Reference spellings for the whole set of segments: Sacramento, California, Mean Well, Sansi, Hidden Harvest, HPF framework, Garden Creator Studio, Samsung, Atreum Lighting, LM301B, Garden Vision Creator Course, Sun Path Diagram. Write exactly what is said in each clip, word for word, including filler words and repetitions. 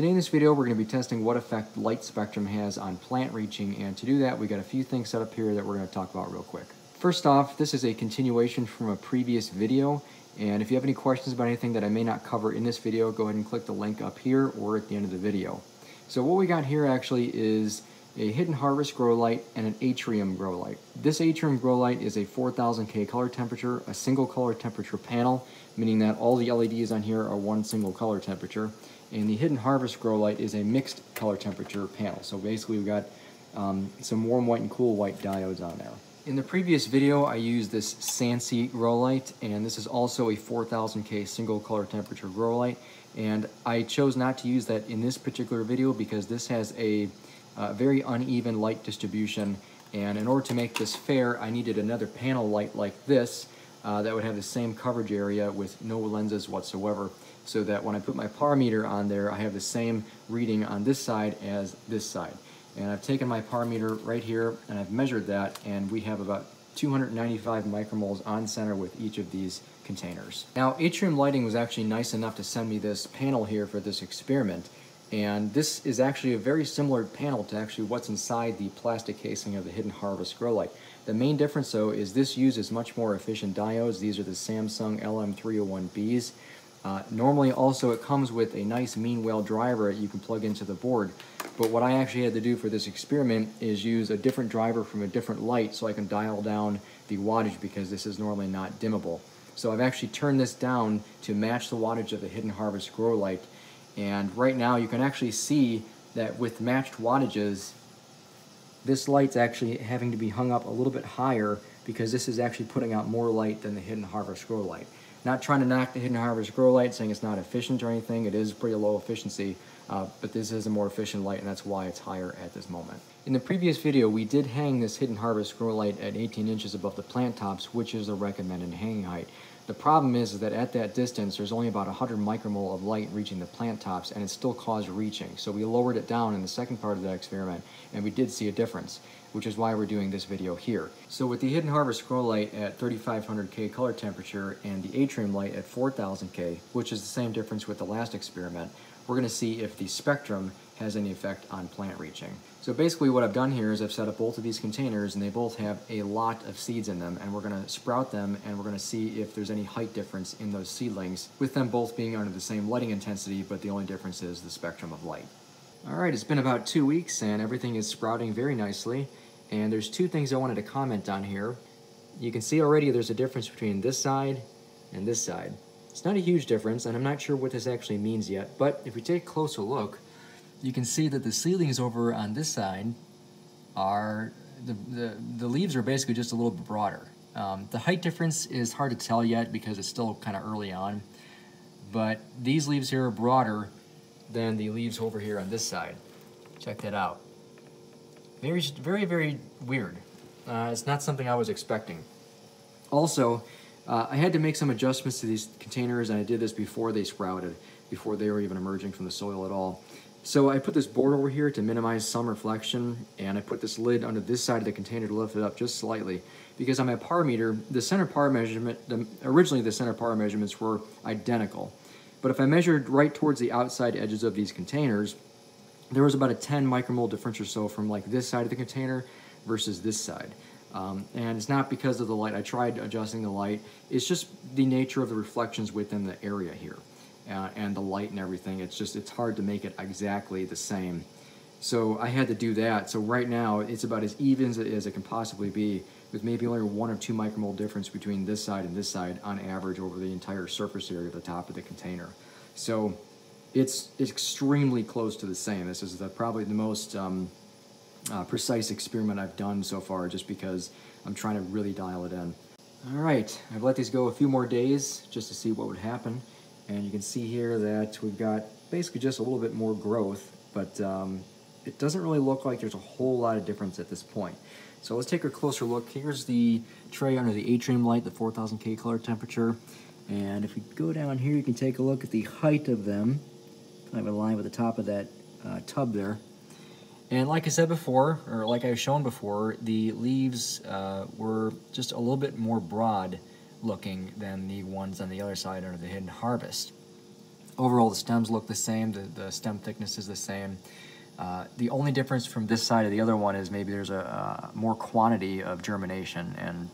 Today in this video we're going to be testing what effect light spectrum has on plant reaching, and to do that we got a few things set up here that we're going to talk about real quick. First off, this is a continuation from a previous video, and if you have any questions about anything that I may not cover in this video, go ahead and click the link up here or at the end of the video. So what we got here actually is a Hidden Harvest grow light and an Atreum grow light. This Atreum grow light is a four thousand K color temperature, a single color temperature panel, meaning that all the L E Ds on here are one single color temperature, and the Hidden Harvest grow light is a mixed color temperature panel. So basically we've got um, some warm white and cool white diodes on there. In the previous video I used this Sansi grow light, and this is also a four thousand K single color temperature grow light, and I chose not to use that in this particular video because this has a Uh, very uneven light distribution, and in order to make this fair I needed another panel light like this uh, that would have the same coverage area with no lenses whatsoever, so that when I put my par meter on there I have the same reading on this side as this side. And I've taken my par meter right here and I've measured that, and we have about two hundred ninety-five micromoles on center with each of these containers. Now Atreum Lighting was actually nice enough to send me this panel here for this experiment, and this is actually a very similar panel to actually what's inside the plastic casing of the Hidden Harvest grow light. The main difference though is this uses much more efficient diodes. These are the Samsung L M three oh one Bs. Uh, normally also it comes with a nice Mean Well driver that you can plug into the board, but what I actually had to do for this experiment is use a different driver from a different light so I can dial down the wattage, because this is normally not dimmable. So I've actually turned this down to match the wattage of the Hidden Harvest grow light. And right now you can actually see that with matched wattages, this light's actually having to be hung up a little bit higher because this is actually putting out more light than the Hidden Harvest grow light. Not trying to knock the Hidden Harvest grow light, saying it's not efficient or anything, it is pretty low efficiency, uh, but this is a more efficient light and that's why it's higher at this moment. In the previous video we did hang this Hidden Harvest grow light at eighteen inches above the plant tops, which is the recommended hanging height. The problem is, is that at that distance there's only about one hundred micromole of light reaching the plant tops and it still caused reaching. So we lowered it down in the second part of that experiment and we did see a difference, which is why we're doing this video here. So with the Hidden Harvest grow light at thirty-five hundred K color temperature and the Atreum light at four thousand K, which is the same difference with the last experiment, we're going to see if the spectrum has any effect on plant reaching. So basically what I've done here is I've set up both of these containers and they both have a lot of seeds in them, and we're going to sprout them and we're going to see if there's any height difference in those seedlings, with them both being under the same lighting intensity, but the only difference is the spectrum of light. Alright, it's been about two weeks and everything is sprouting very nicely, and there's two things I wanted to comment on here. You can see already there's a difference between this side and this side. It's not a huge difference and I'm not sure what this actually means yet, but if we take a closer look, you can see that the seedlings over on this side are, the, the, the leaves are basically just a little bit broader. Um, the height difference is hard to tell yet because it's still kind of early on, but these leaves here are broader than the leaves over here on this side. Check that out. Very, very, very weird. Uh, it's not something I was expecting. Also, uh, I had to make some adjustments to these containers, and I did this before they sprouted, before they were even emerging from the soil at all. So I put this board over here to minimize some reflection, and I put this lid under this side of the container to lift it up just slightly, because on my par meter, the center par measurement, the, originally the center par measurements were identical. But if I measured right towards the outside edges of these containers, there was about a ten micromole difference or so from like this side of the container versus this side. Um, and it's not because of the light. I tried adjusting the light. It's just the nature of the reflections within the area here. Uh, and the light and everything, it's just it's hard to make it exactly the same. So I had to do that. So right now it's about as even as it, as it can possibly be, with maybe only one or two micromole difference between this side and this side on average over the entire surface area of the top of the container. So it's, it's extremely close to the same. This is the, probably the most um, uh, precise experiment I've done so far, just because I'm trying to really dial it in. All right, I've let these go a few more days just to see what would happen. And you can see here that we've got basically just a little bit more growth, but um, it doesn't really look like there's a whole lot of difference at this point. So let's take a closer look. Here's the tray under the Atreum light, the four thousand K color temperature. And if we go down here, you can take a look at the height of them, kind of in line with the top of that uh, tub there. And like I said before, or like I've shown before, the leaves uh, were just a little bit more broad looking than the ones on the other side under the Hidden Harvest. Overall, the stems look the same. The, the stem thickness is the same. Uh, the only difference from this side to the other one is maybe there's a, a more quantity of germination, and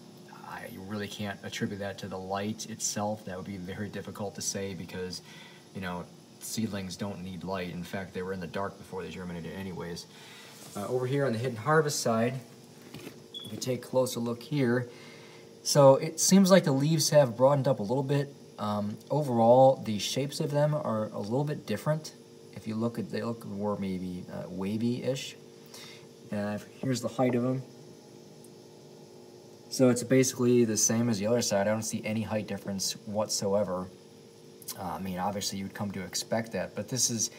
I really can't attribute that to the light itself. That would be very difficult to say because, you know, seedlings don't need light. In fact, they were in the dark before they germinated anyways. Uh, over here on the Hidden Harvest side, if you take a closer look here, so it seems like the leaves have broadened up a little bit. Um, overall, the shapes of them are a little bit different. If you look at, they look more maybe uh, wavy-ish. Uh, here's the height of them. So it's basically the same as the other side. I don't see any height difference whatsoever. Uh, I mean, obviously you would come to expect that, but this is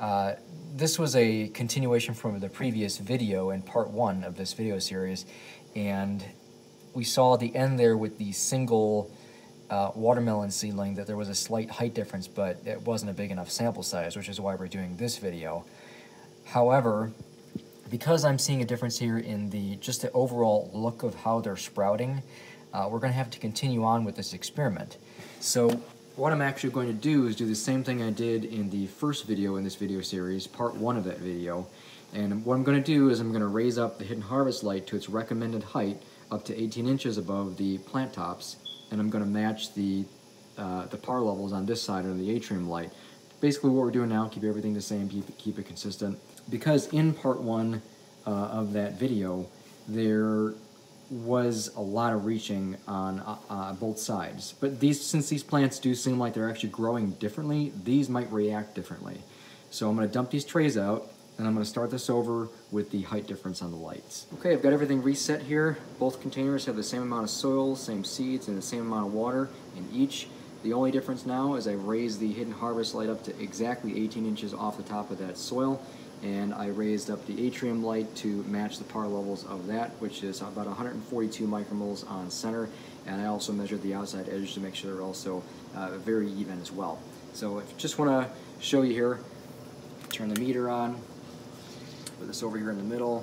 uh, this was a continuation from the previous video in part one of this video series, and we saw the end there with the single Uh, watermelon seedling that there was a slight height difference, but it wasn't a big enough sample size, which is why we're doing this video. However, because I'm seeing a difference here in the just the overall look of how they're sprouting, uh, we're going to have to continue on with this experiment. So what I'm actually going to do is do the same thing I did in the first video in this video series, part one of that video, and what I'm going to do is I'm going to raise up the Hidden Harvest light to its recommended height up to eighteen inches above the plant tops, and I'm going to match the uh, the par levels on this side of the atrium light. Basically what we're doing now, keep everything the same, keep it, keep it consistent. Because in part one uh, of that video, there was a lot of reaching on uh, uh, both sides. But these, since these plants do seem like they're actually growing differently, these might react differently. So I'm going to dump these trays out, and I'm going to start this over with the height difference on the lights. Okay, I've got everything reset here. Both containers have the same amount of soil, same seeds, and the same amount of water in each. The only difference now is I raised the Hidden Harvest light up to exactly eighteen inches off the top of that soil, and I raised up the Atreum light to match the par levels of that, which is about one hundred forty-two micromoles on center, and I also measured the outside edge to make sure they're also uh, very even as well. So I just want to show you here, turn the meter on, put this over here in the middle,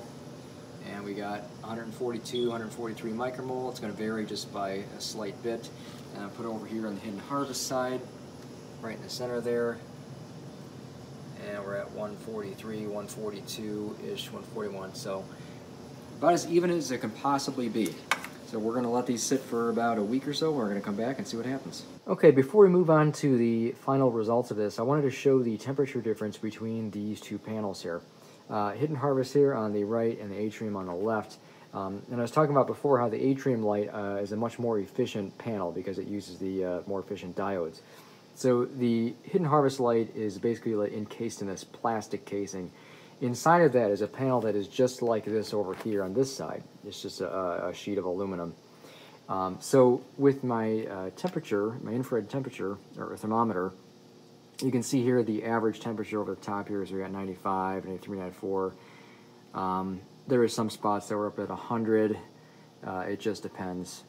and we got one hundred forty-two, one hundred forty-three micromole. It's going to vary just by a slight bit. And I'll put it over here on the Hidden Harvest side, right in the center there, and we're at one forty-three, one forty-two-ish, one forty-one. So about as even as it can possibly be. So we're going to let these sit for about a week or so. We're going to come back and see what happens. Okay, before we move on to the final results of this, I wanted to show the temperature difference between these two panels here. Uh, Hidden Harvest here on the right and the Atreum on the left. Um, and I was talking about before how the Atreum light uh, is a much more efficient panel because it uses the uh, more efficient diodes. So the Hidden Harvest light is basically like encased in this plastic casing. Inside of that is a panel that is just like this over here on this side. It's just a, a sheet of aluminum. Um, so with my uh, temperature, my infrared temperature or thermometer, you can see here the average temperature over the top here is we got ninety-five, ninety-three, ninety-four. Um, there is some spots that were up at one hundred. Uh, it just depends.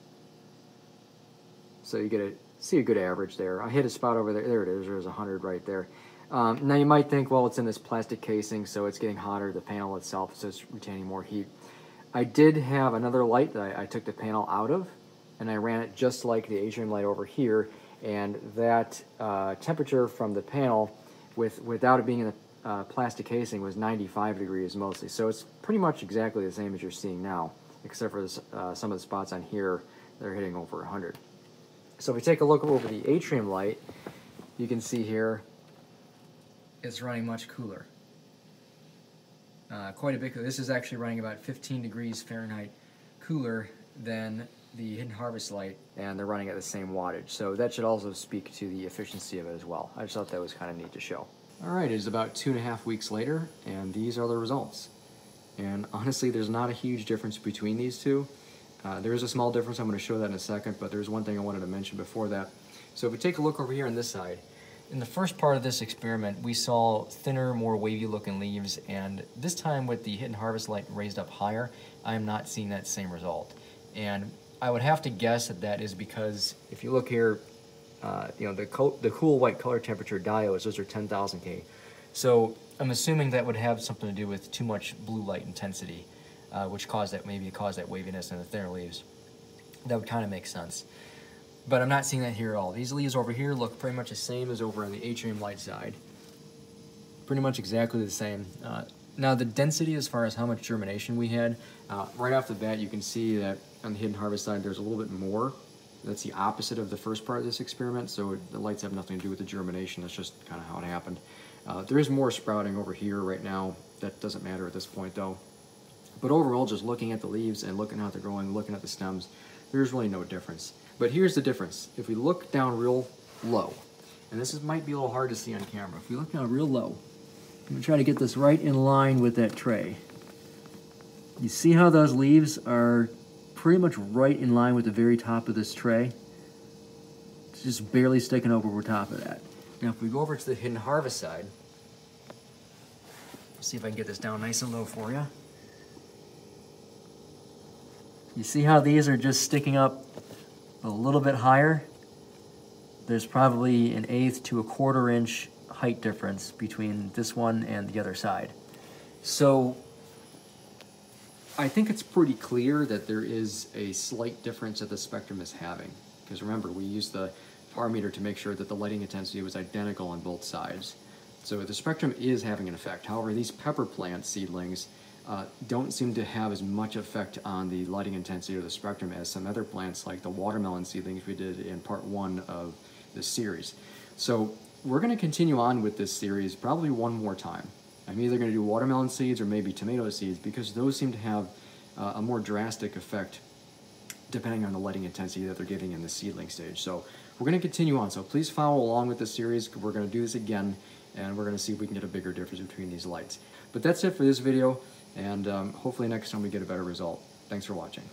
So you get a see a good average there. I hit a spot over there. There it is. There's one hundred right there. Um, now you might think, well, it's in this plastic casing, so it's getting hotter. The panel itself, so it's retaining more heat. I did have another light that I, I took the panel out of, and I ran it just like the Atreum light over here. And that uh, temperature from the panel, with without it being in the uh, plastic casing, was ninety-five degrees mostly. So it's pretty much exactly the same as you're seeing now, except for this, uh, some of the spots on here that are hitting over one hundred. So if we take a look over the Atreum light, you can see here it's running much cooler. Uh, quite a bit cooler. This is actually running about fifteen degrees Fahrenheit cooler than the Hidden Harvest light, and they're running at the same wattage. So that should also speak to the efficiency of it as well. I just thought that was kind of neat to show. All right, it is about two and a half weeks later, and these are the results. And honestly, there's not a huge difference between these two. Uh, there is a small difference. I'm going to show that in a second, but there's one thing I wanted to mention before that. So if we take a look over here on this side, in the first part of this experiment, we saw thinner, more wavy-looking leaves, and this time with the Hidden Harvest light raised up higher, I am not seeing that same result. And I would have to guess that that is because if you look here, uh, you know, the, co the cool white color temperature diodes, those are ten thousand K. So I'm assuming that would have something to do with too much blue light intensity, uh, which caused that, maybe caused that waviness in the thinner leaves. That would kind of make sense. but I'm not seeing that here at all. These leaves over here look pretty much the same as over on the Atreum Light side. Pretty much exactly the same. Uh, now the density as far as how much germination we had, uh, right off the bat you can see that on the Hidden Harvest side there's a little bit more. That's the opposite of the first part of this experiment, so the lights have nothing to do with the germination, that's just kind of how it happened. Uh, there is more sprouting over here right now, that doesn't matter at this point though. But overall, just looking at the leaves and looking how they're growing, looking at the stems, there's really no difference. But here's the difference. If we look down real low, and this is, might be a little hard to see on camera, if we look down real low, I'm gonna try to get this right in line with that tray. You see how those leaves are pretty much right in line with the very top of this tray? It's just barely sticking over top of that. Now if we go over to the Hidden Harvest side, let's see if I can get this down nice and low for you. You see how these are just sticking up a little bit higher? There's probably an eighth to a quarter inch height difference between this one and the other side. So I think it's pretty clear that there is a slight difference that the spectrum is having. Because remember, we used the PAR meter to make sure that the lighting intensity was identical on both sides. So the spectrum is having an effect. However, these pepper plant seedlings Uh, don't seem to have as much effect on the lighting intensity or the spectrum as some other plants like the watermelon seedlings we did in part one of this series. So we're going to continue on with this series probably one more time. I'm either going to do watermelon seeds or maybe tomato seeds because those seem to have uh, a more drastic effect depending on the lighting intensity that they're giving in the seedling stage. So we're going to continue on. So please follow along with this series. We're going to do this again and we're going to see if we can get a bigger difference between these lights. But that's it for this video. And um, hopefully next time we get a better result. Thanks for watching.